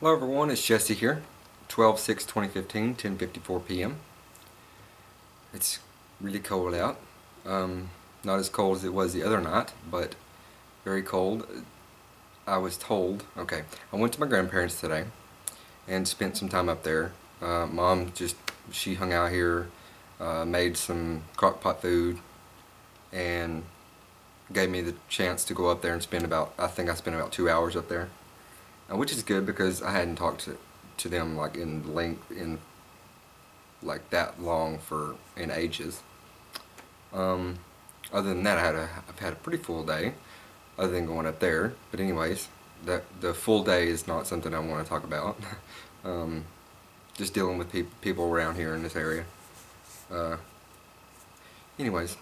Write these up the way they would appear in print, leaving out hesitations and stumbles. Hello everyone, it's Jesse here, 12/6/2015, 10:54 p.m. It's really cold out, not as cold as it was the other night, but very cold. I was told, okay, I went to my grandparents today and spent some time up there. Mom she hung out here, made some crock pot food, and gave me the chance to go up there and spend about, I think I spent about 2 hours up there. Which is good because I hadn't talked to them like in that long for in ages. Other than that, I've had a pretty full day, other than going up there. But anyways, the full day is not something I want to talk about. Just dealing with people around here in this area. Anyways,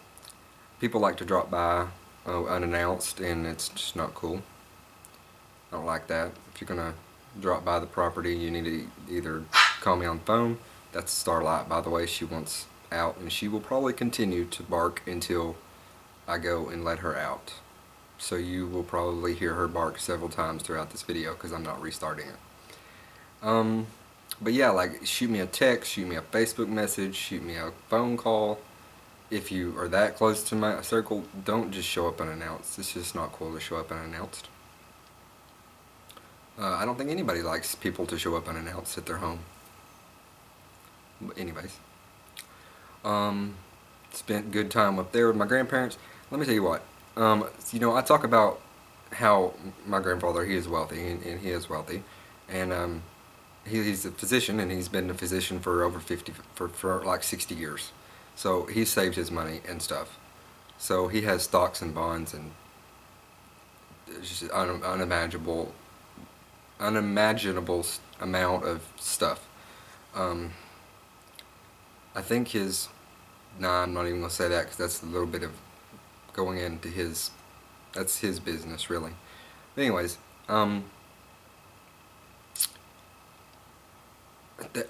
people like to drop by unannounced, and it's just not cool. I don't like that. If you're gonna drop by the property, you need to either call me on the phone. That's Starlight, by the way. She wants out, and she will probably continue to bark until I go and let her out. So you will probably hear her bark several times throughout this video because I'm not restarting it. But yeah, like, shoot me a text, shoot me a Facebook message, shoot me a phone call. If you are that close to my circle, don't just show up unannounced. It's just not cool to show up unannounced. I don't think anybody likes people to show up unannounced at their home. But anyways, spent good time up there with my grandparents. Let me tell you what, you know, I talk about how my grandfather, he is wealthy, and he is wealthy, and he's a physician, and he's been a physician for over 60 years. So he saved his money and stuff. So he has stocks and bonds and just unimaginable amount of stuff. I think his, I'm not even going to say that because that's a little bit of going into his, that's his business really. But anyways, I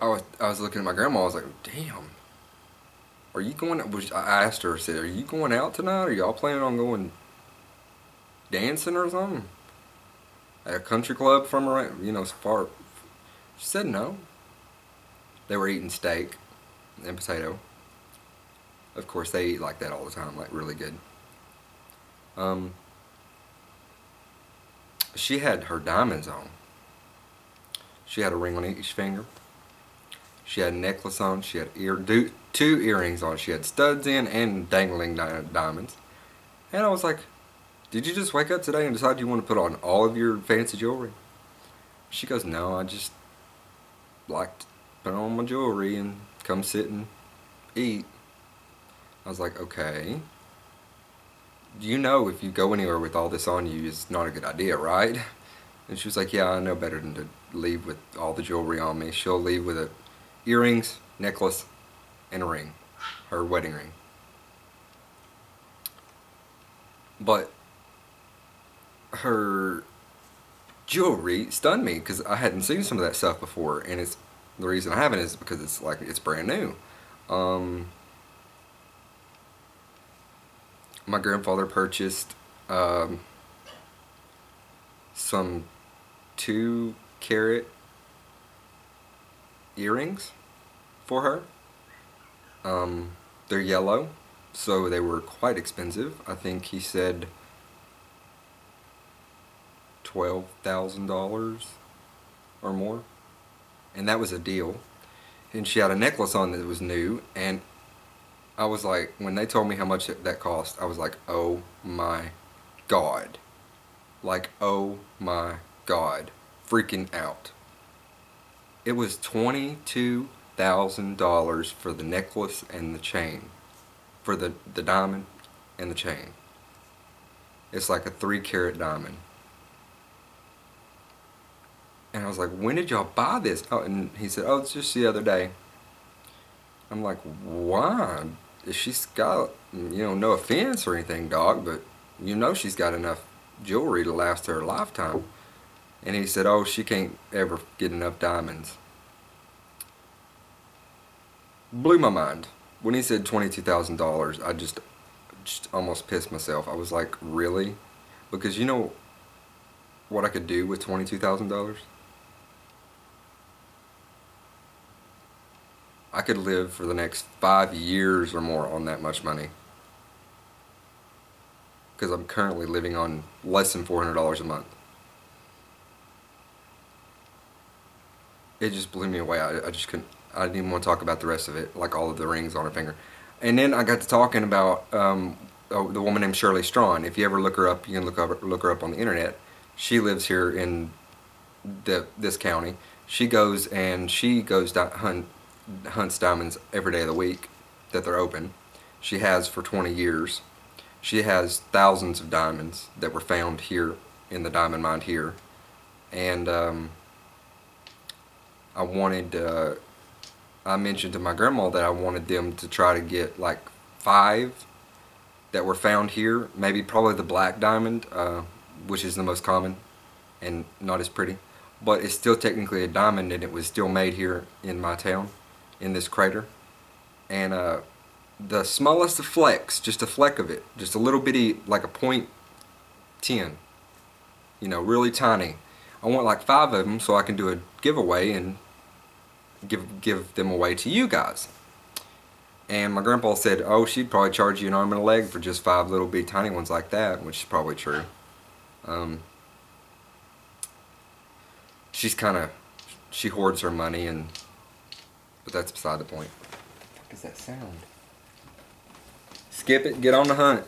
was looking at my grandma, I was like, damn, are you going, I asked her, I said, are you going out tonight? Are y'all planning on going dancing or something? At a country club from around, you know, far. She said no. They were eating steak and potato. Of course, they eat like that all the time, like really good. She had her diamonds on. She had a ring on each finger. She had a necklace on. She had two earrings on. She had studs in and dangling diamonds. And I was like, did you just wake up today and decide you want to put on all of your fancy jewelry? She goes, no, I just like to put on my jewelry and come sit and eat. I was like, okay. You know, if you go anywhere with all this on you, it's not a good idea, right? And she was like, yeah, I know better than to leave with all the jewelry on me. She'll leave with earrings, necklace, and a ring. Her wedding ring. But her jewelry stunned me because I hadn't seen some of that stuff before, and it's the reason I haven't is because it's like it's brand new. My grandfather purchased some 2-carat earrings for her. They're yellow, so they were quite expensive. I think he said $12,000 or more, and that was a deal. And she had a necklace on that was new, and I was like, when they told me how much that cost, I was like, oh my god, like, oh my god, freaking out. It was $22,000 for the necklace and the chain, for the diamond and the chain. It's like a 3-carat diamond. And I was like, when did y'all buy this? Oh, and he said, oh, it's just the other day. I'm like, why? She's got, you know, no offense or anything, dog, but you know she's got enough jewelry to last her a lifetime. And he said, oh, she can't ever get enough diamonds. Blew my mind. When he said $22,000, I just almost pissed myself. I was like, really? Because you know what I could do with $22,000? I could live for the next 5 years or more on that much money, because I'm currently living on less than $400 a month. It just blew me away. I just couldn't, I didn't even want to talk about the rest of it, like all of the rings on her finger. And then I got to talking about the woman named Shirley Strawn. If you ever look her up, you can look her up on the internet. She lives here in this county. She goes and hunts diamonds every day of the week that they're open. She has for 20 years. She has thousands of diamonds that were found here in the diamond mine here. And I wanted, I mentioned to my grandma that I wanted them to try to get like 5 that were found here, maybe probably the black diamond, which is the most common and not as pretty, but it's still technically a diamond, and it was still made here in my town, in this crater. And the smallest of flecks, just a fleck of it, just a little bitty, like a .10, you know, really tiny. I want like 5 of them so I can do a giveaway and give them away to you guys. And my grandpa said, oh, she'd probably charge you an arm and a leg for just 5 little bitty tiny ones like that, which is probably true. She's kind of, she hoards her money, and but that's beside the point. What the fuck is that sound? Skip it, get on the hunt.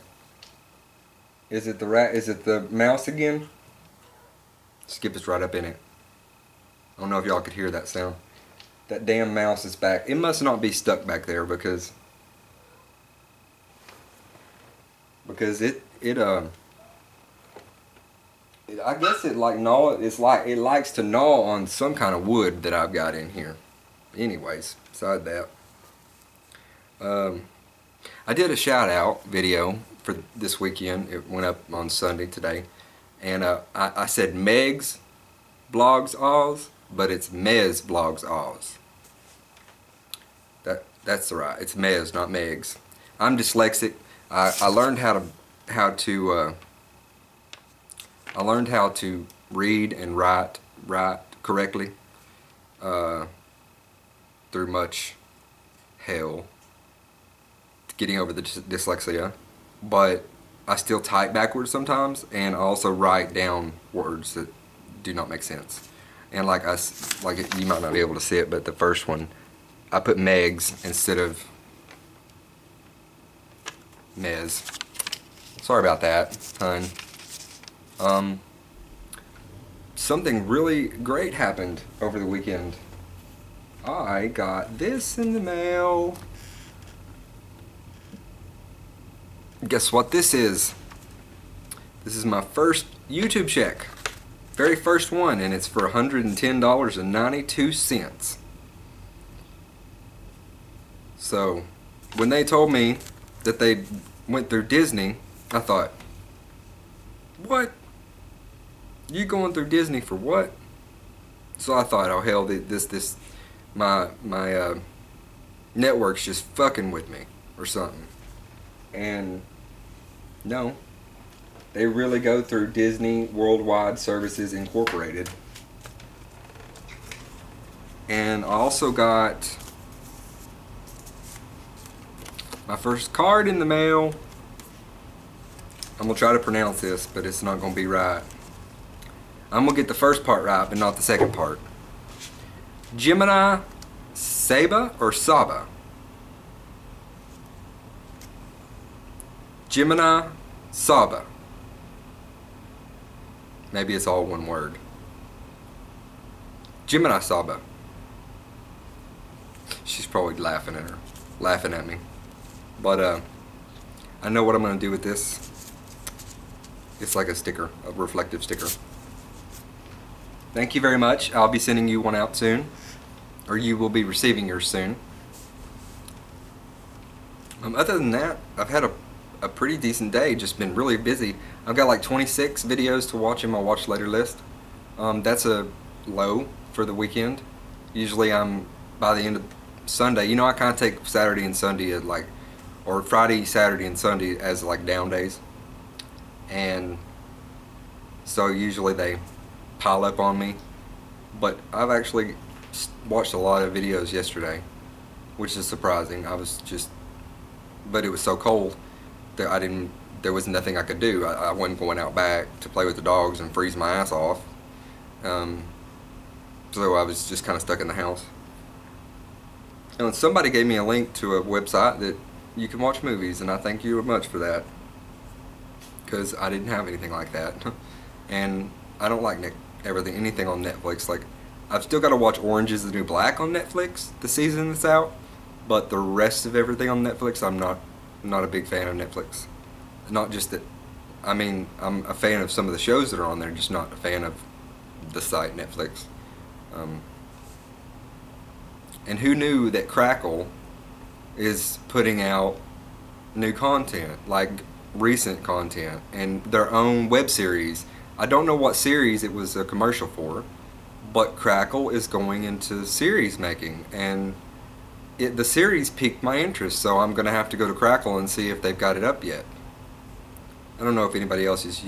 Is it the rat, is it the mouse again? Skip is right up in it. I don't know if y'all could hear that sound. That damn mouse is back. It must not be stuck back there, because it I guess it like it likes to gnaw on some kind of wood that I've got in here. Anyways, beside that, I did a shout out video for this weekend. It went up on Sunday today, and I said Meg's Blogs Oz, but it's Mez Blogs Oz. That's right. It's Mez, not Meg's. I'm dyslexic. I learned how to read and write correctly through much hell, getting over the dyslexia, but I still type backwards sometimes, and I also write down words that do not make sense. And like you might not be able to see it, but the first one, I put Megs instead of Mez. Sorry about that, hun. Something really great happened over the weekend. I got this in the mail. Guess what this is? This is my first YouTube check. Very first one, and it's for $110.92. So, when they told me that they went through Disney, I thought, what? You going through Disney for what? So I thought, oh hell, this my network's just fucking with me or something. And no, they really go through Disney Worldwide Services Incorporated. And I also got my first card in the mail. I'm gonna try to pronounce this, but it's not gonna be right. I'm gonna get the first part right, but not the second part. Gemini Saba or Saba? Gemini Saba. Maybe it's all one word. Gemini Saba. She's probably laughing at me. But I know what I'm gonna do with this. It's like a sticker, a reflective sticker. Thank you very much. I'll be sending you one out soon, or you will be receiving yours soon. Other than that, I've had a pretty decent day, just been really busy. I've got like 26 videos to watch in my watch later list. That's a low for the weekend. Usually I'm by the end of Sunday, you know, I kind of take Saturday and Sunday as like, or Friday, Saturday and Sunday as like down days, and so usually they pile up on me. But I've actually watched a lot of videos yesterday, which is surprising. I was just, but it was so cold that I didn't, there was nothing I could do. I wasn't going out back to play with the dogs and freeze my ass off. So I was just kind of stuck in the house. And somebody gave me a link to a website that you can watch movies, and I thank you much for that, because I didn't have anything like that. And I don't like anything on Netflix. Like, I've still got to watch Orange is the New Black on Netflix, the season that's out, but the rest of everything on Netflix, I'm not a big fan of Netflix. Not just that, I mean, I'm a fan of some of the shows that are on there, just not a fan of the site Netflix. And who knew that Crackle is putting out new content, like recent content, and their own web series. I don't know what series it was a commercial for, but Crackle is going into series making, and the series piqued my interest, so I'm going to have to go to Crackle and see if they've got it up yet. I don't know if anybody else has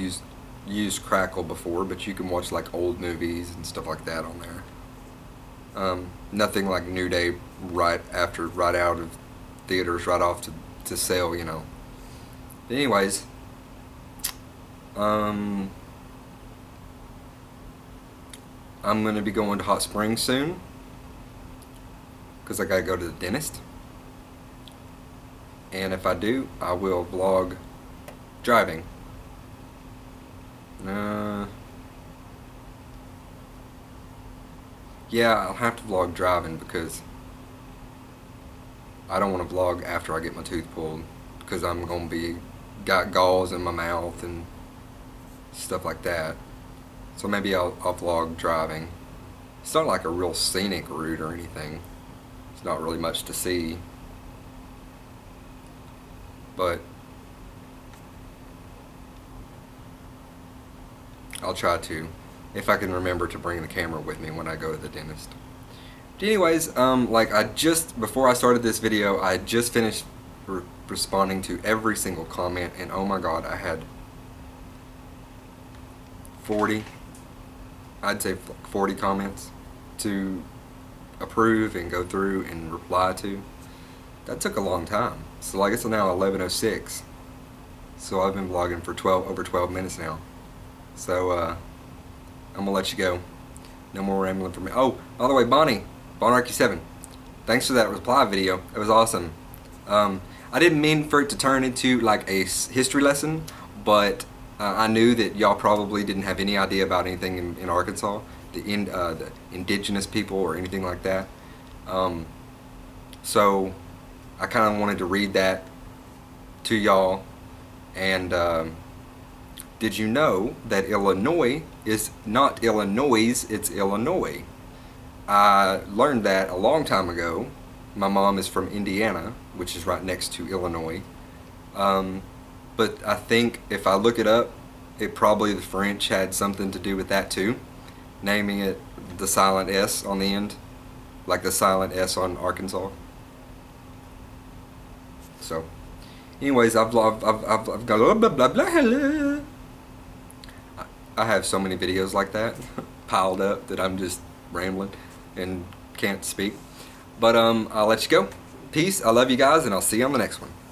used Crackle before, but you can watch like old movies and stuff like that on there. Nothing like New Day right out of theaters, right off to sell, you know. But anyways, I'm gonna be going to Hot Springs soon, because I gotta go to the dentist. And if I do, I will vlog driving. Yeah, I'll have to vlog driving, because I don't want to vlog after I get my tooth pulled, because I'm going to be got galls in my mouth and stuff like that. So maybe I'll vlog driving. It's not like a real scenic route or anything. It's not really much to see, but I'll try to, if I can remember to bring the camera with me when I go to the dentist. But anyways, like before I started this video, I just finished responding to every single comment, and oh my god, I had 40, I'd say 40 comments to approve and go through and reply to. That took a long time. So like, it's now 11:06. So I've been vlogging for over 12 minutes now. So I'm gonna let you go. No more rambling for me. Oh, by the way, Bonnie, Bonarchy7, thanks for that reply video. It was awesome. I didn't mean for it to turn into like a history lesson, but I knew that y'all probably didn't have any idea about anything in Arkansas, the indigenous people or anything like that. So I kind of wanted to read that to y'all. And did you know that Illinois is not Illinois, it's Illinois? I learned that a long time ago. My mom is from Indiana, which is right next to Illinois. But I think if I look it up, it probably the French had something to do with that too, naming it the silent S on the end, like the silent S on Arkansas. So, anyways, I've got blah blah blah blah blah. I have so many videos like that piled up that I'm just rambling and can't speak. But I'll let you go. Peace. I love you guys, and I'll see you on the next one.